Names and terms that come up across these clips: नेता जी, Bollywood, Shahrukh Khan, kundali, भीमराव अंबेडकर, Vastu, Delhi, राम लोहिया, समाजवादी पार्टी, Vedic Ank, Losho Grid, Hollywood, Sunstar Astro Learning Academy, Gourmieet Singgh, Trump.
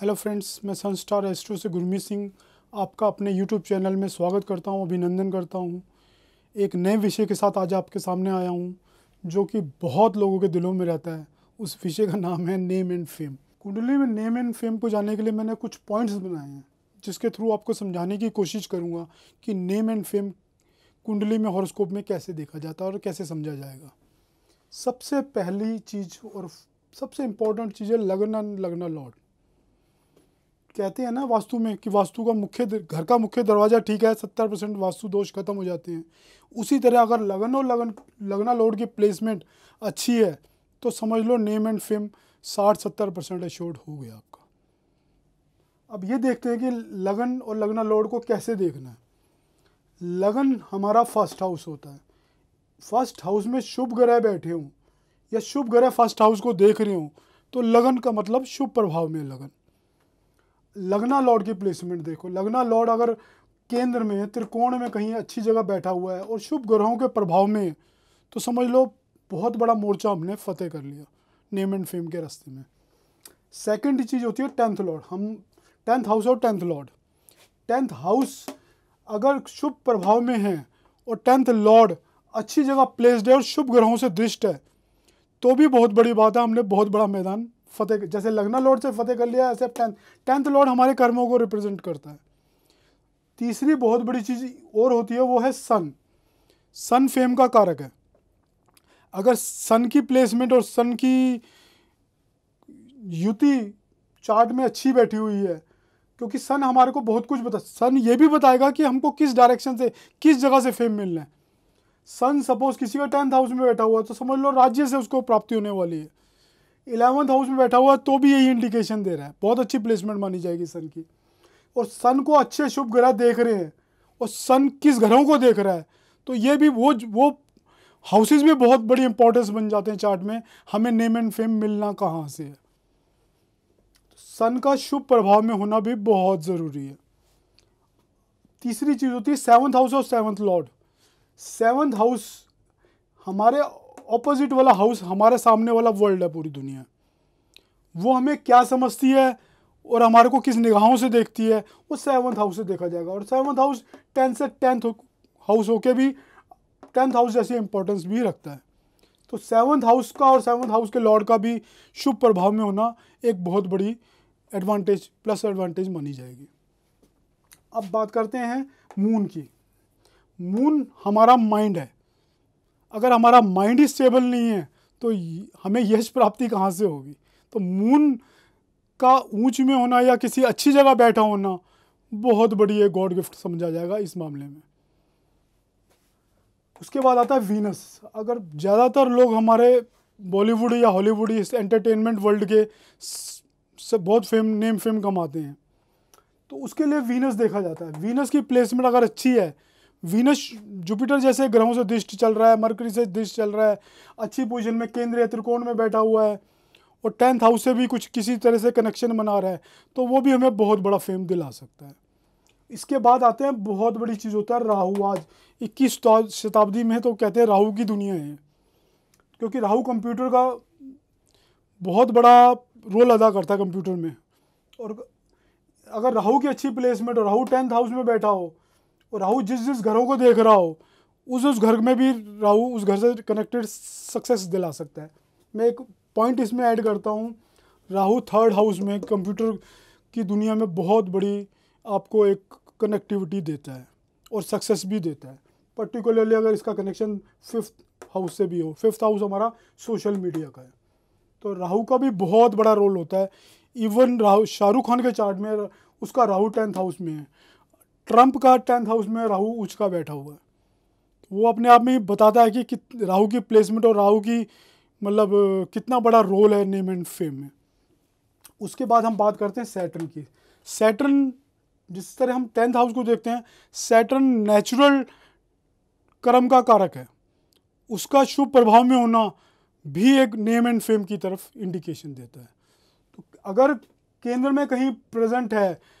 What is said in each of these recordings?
Hello friends, मैं Sunstar Astro से गुरमीत सिंह आपका अपने यूट्यूब चैनल में स्वागत करता हूं, अभिनंदन करता हूं। एक नए विषय के साथ आज आपके सामने आया हूं जो कि बहुत लोगों के दिलों में रहता है। उस विषय का नाम है नेम एंड फेम। कुंडली में नेम एंड फेम को जानने के लिए मैंने कुछ पॉइंट्स बनाए हैं जिसके थ्रू आपको समझाने की कोशिश करूँगा कि नेम एंड फेम कुंडली में हॉरोस्कोप में कैसे देखा जाता है और कैसे समझा जाएगा। सबसे पहली चीज़ और सबसे इम्पोर्टेंट चीज़ है लगना लॉर्ड। कहते हैं ना वास्तु में कि वास्तु का मुख्य घर का मुख्य दरवाज़ा ठीक है, 70% वास्तु दोष खत्म हो जाते हैं। उसी तरह अगर लगन और लगना लॉर्ड की प्लेसमेंट अच्छी है तो समझ लो नेम एंड फेम 60-70% एश्योर्ड हो गया आपका। अब ये देखते हैं कि लगन और लगना लॉर्ड को कैसे देखना है। लगन हमारा फर्स्ट हाउस होता है। फर्स्ट हाउस में शुभ ग्रह बैठे हों या शुभ ग्रह फर्स्ट हाउस को देख रहे हों तो लगन का मतलब शुभ प्रभाव में लगन। लगना लॉर्ड की प्लेसमेंट देखो, लगना लॉर्ड अगर केंद्र में त्रिकोण में कहीं अच्छी जगह बैठा हुआ है और शुभ ग्रहों के प्रभाव में, तो समझ लो बहुत बड़ा मोर्चा हमने फतेह कर लिया नेम एंड फेम के रास्ते में। सेकंड चीज़ होती है टेंथ लॉर्ड। हम टेंथ हाउस और टेंथ लॉर्ड, टेंथ हाउस अगर शुभ प्रभाव में है और टेंथ लॉर्ड अच्छी जगह प्लेस्ड है और शुभ ग्रहों से दृष्ट है तो भी बहुत बड़ी बात है, हमने बहुत बड़ा मैदान फतेह, जैसे लगना लॉर्ड से फतेह कर लिया ऐसे टेंथ लॉर्ड हमारे कर्मों को रिप्रेजेंट करता है। तीसरी बहुत बड़ी चीज़ और होती है वो है सन। सन फेम का कारक है। अगर सन की प्लेसमेंट और सन की युति चार्ट में अच्छी बैठी हुई है, क्योंकि सन हमारे को बहुत कुछ सन ये भी बताएगा कि हमको किस डायरेक्शन से किस जगह से फेम मिलना है। सन सपोज किसी का टेंथ हाउस में बैठा हुआ है तो समझ लो राज्य से उसको प्राप्ति होने वाली है। 11th हाउस में बैठा हुआ है तो भी यही इंडिकेशन दे रहा है, बहुत अच्छी प्लेसमेंट मानी जाएगी सन की। और सन को अच्छे शुभ ग्रह देख रहे हैं और सन किस ग्रहों को देख रहा है तो ये भी वो हाउसेज भी बहुत बड़ी इंपॉर्टेंस बन जाते हैं चार्ट में, हमें नेम एंड फेम मिलना कहाँ से है। सन का शुभ प्रभाव में होना भी बहुत ज़रूरी है। तीसरी चीज़ होती है 7th हाउस और 7th लॉर्ड। 7th हाउस हमारे ऑपोजिट वाला हाउस, हमारे सामने वाला वर्ल्ड है पूरी दुनिया। वो हमें क्या समझती है और हमारे को किस निगाहों से देखती है वो 7th हाउस से देखा जाएगा। और 7th हाउस 10th से 10th हाउस होके भी 10th हाउस जैसी इंपॉर्टेंस भी रखता है। तो 7th हाउस का और 7th हाउस के लॉर्ड का भी शुभ प्रभाव में होना एक बहुत बड़ी एडवांटेज प्लस एडवांटेज मानी जाएगी। अब बात करते हैं मून की। मून हमारा माइंड है। अगर हमारा माइंड ही स्टेबल नहीं है तो हमें यश प्राप्ति कहाँ से होगी। तो मून का ऊंच में होना या किसी अच्छी जगह बैठा होना बहुत बड़ी एक गॉड गिफ्ट समझा जाएगा इस मामले में। उसके बाद आता है वीनस। अगर ज़्यादातर लोग हमारे बॉलीवुड या हॉलीवुड इस एंटरटेनमेंट वर्ल्ड के से बहुत नेम फेम कमाते हैं तो उसके लिए वीनस देखा जाता है। वीनस की प्लेसमेंट अगर अच्छी है, वीनस जुपिटर जैसे ग्रहों से दृष्ट चल रहा है, मरकरी से दृष्ट चल रहा है, अच्छी पोजीशन में केंद्रीय त्रिकोण में बैठा हुआ है और 10th हाउस से भी कुछ किसी तरह से कनेक्शन बना रहा है तो वो भी हमें बहुत बड़ा फेम दिला सकता है। इसके बाद आते हैं बहुत बड़ी चीज़ होता है राहु। आज 21वीं शताब्दी में तो कहते हैं राहु की दुनिया है, क्योंकि राहु कंप्यूटर का बहुत बड़ा रोल अदा करता है कंप्यूटर में। और अगर राहु की अच्छी प्लेसमेंट और राहु 10th हाउस में बैठा हो और राहु जिस घरों को देख रहा हो उस घर में भी राहु उस घर से कनेक्टेड सक्सेस दिला सकता है। मैं एक पॉइंट इसमें ऐड करता हूँ, राहु 3rd हाउस में कंप्यूटर की दुनिया में बहुत बड़ी आपको एक कनेक्टिविटी देता है और सक्सेस भी देता है, पर्टिकुलरली अगर इसका कनेक्शन 5th हाउस से भी हो। 5th हाउस हमारा सोशल मीडिया का है तो राहु का भी बहुत बड़ा रोल होता है। इवन राहु शाहरुख खान के चार्ट में उसका राहु 10th हाउस में है, ट्रंप का 10th हाउस में राहु उच्च का बैठा हुआ है। वो अपने आप में बताता है कि राहु की प्लेसमेंट और राहु की मतलब कितना बड़ा रोल है नेम एंड फेम में। उसके बाद हम बात करते हैं सैटर्न की। सैटर्न जिस तरह हम 10th हाउस को देखते हैं, सैटर्न नेचुरल कर्म का कारक है। उसका शुभ प्रभाव में होना भी एक नेम एंड फेम की तरफ इंडिकेशन देता है। तो अगर केंद्र में कहीं प्रेजेंट है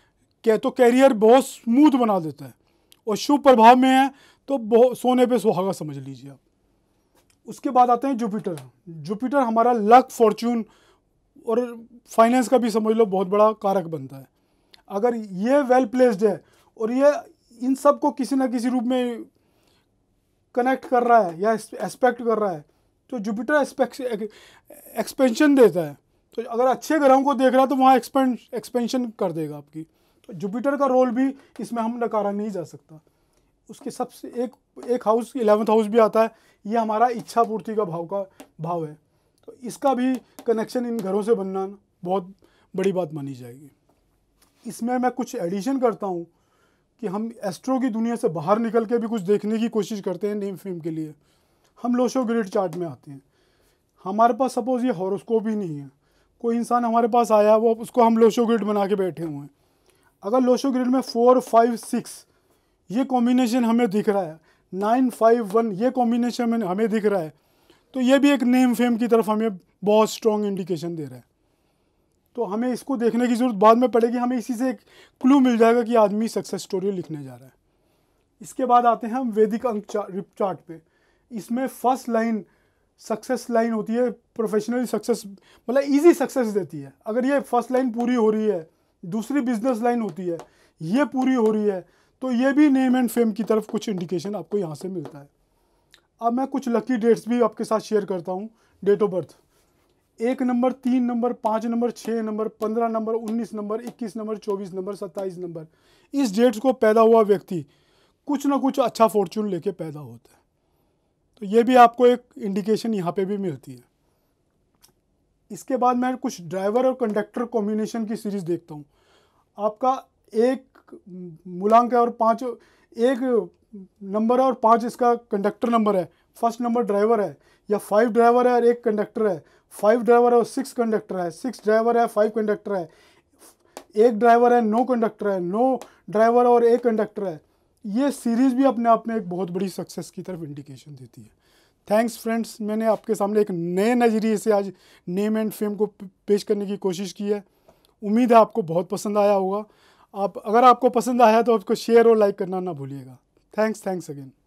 तो कैरियर बहुत स्मूथ बना देता है और शुभ प्रभाव में है तो बहुत सोने पे सुहागा समझ लीजिए आप। उसके बाद आते हैं जुपिटर। जुपिटर हमारा लक, फॉर्चून और फाइनेंस का भी समझ लो बहुत बड़ा कारक बनता है। अगर ये वेल प्लेस्ड है और ये इन सब को किसी ना किसी रूप में कनेक्ट कर रहा है या एस्पेक्ट कर रहा है तो जुपिटर एक्सपेंशन देता है। तो अगर अच्छे ग्रहों को देख रहा है तो वहाँ एक्सपेंशन कर देगा आपकी। तो जुपिटर का रोल भी इसमें हम नकारा नहीं जा सकता। उसके सबसे एक हाउस 11वां हाउस भी आता है, ये हमारा इच्छा पूर्ति का भाव है। तो इसका भी कनेक्शन इन घरों से बनना बहुत बड़ी बात मानी जाएगी। इसमें मैं कुछ एडिशन करता हूँ कि हम एस्ट्रो की दुनिया से बाहर निकल के भी कुछ देखने की कोशिश करते हैं नेम फेम के लिए। हम लोशो ग्रिड चार्ट में आते हैं। हमारे पास सपोज ये हॉरोस्कोप ही नहीं है, कोई इंसान हमारे पास आया वो उसको हम लोशो ग्रिड बना के बैठे हुए हैं। अगर लोशो ग्रिड में 4, 5, 6 ये कॉम्बिनेशन हमें दिख रहा है, 9, 5, 1 ये कॉम्बिनेशन हमें दिख रहा है, तो ये भी एक नेम फेम की तरफ हमें बहुत स्ट्रॉन्ग इंडिकेशन दे रहा है। तो हमें इसको देखने की ज़रूरत बाद में पड़ेगी। हमें इसी से एक क्लू मिल जाएगा कि आदमी सक्सेस स्टोरी लिखने जा रहा है। इसके बाद आते हैं हम वैदिक अंक चार्ट पे। इसमें फर्स्ट लाइन सक्सेस लाइन होती है, प्रोफेशनली सक्सेस मतलब इजी सक्सेस देती है। अगर ये फर्स्ट लाइन पूरी हो रही है, दूसरी बिजनेस लाइन होती है, ये पूरी हो रही है, तो ये भी नेम एंड फेम की तरफ कुछ इंडिकेशन आपको यहाँ से मिलता है। अब मैं कुछ लकी डेट्स भी आपके साथ शेयर करता हूँ। Date of birth 1 number, 3 number, 5 number, 6 number, 15 number, 19 number, 21 number, 24 number, 27 number. इस डेट्स को पैदा हुआ व्यक्ति कुछ ना कुछ अच्छा फॉर्चून लेके पैदा होता है। तो ये भी आपको एक इंडिकेशन यहाँ पे भी मिलती है। इसके बाद मैं कुछ ड्राइवर और कंडक्टर कॉम्बिनेशन की सीरीज़ देखता हूँ। आपका 1 मूलांक है और 5 1 नंबर है और 5 इसका कंडक्टर नंबर है। फर्स्ट नंबर ड्राइवर है या 5 ड्राइवर है और 1 कंडक्टर है, 5 ड्राइवर है और 6 कंडक्टर है, 6 ड्राइवर है 5 कंडक्टर है, 1 ड्राइवर है 9 कंडक्टर है, 9 ड्राइवर है और 1 कंडक्टर है। ये सीरीज़ भी अपने आप में एक बहुत बड़ी सक्सेस की तरफ इंडिकेशन देती है। थैंक्स फ्रेंड्स, मैंने आपके सामने एक नए नज़रिए से आज नेम एंड फेम को पेश करने की कोशिश की है। उम्मीद है आपको बहुत पसंद आया होगा। आप अगर आपको पसंद आया तो उसको शेयर और लाइक करना ना भूलिएगा। Thanks again.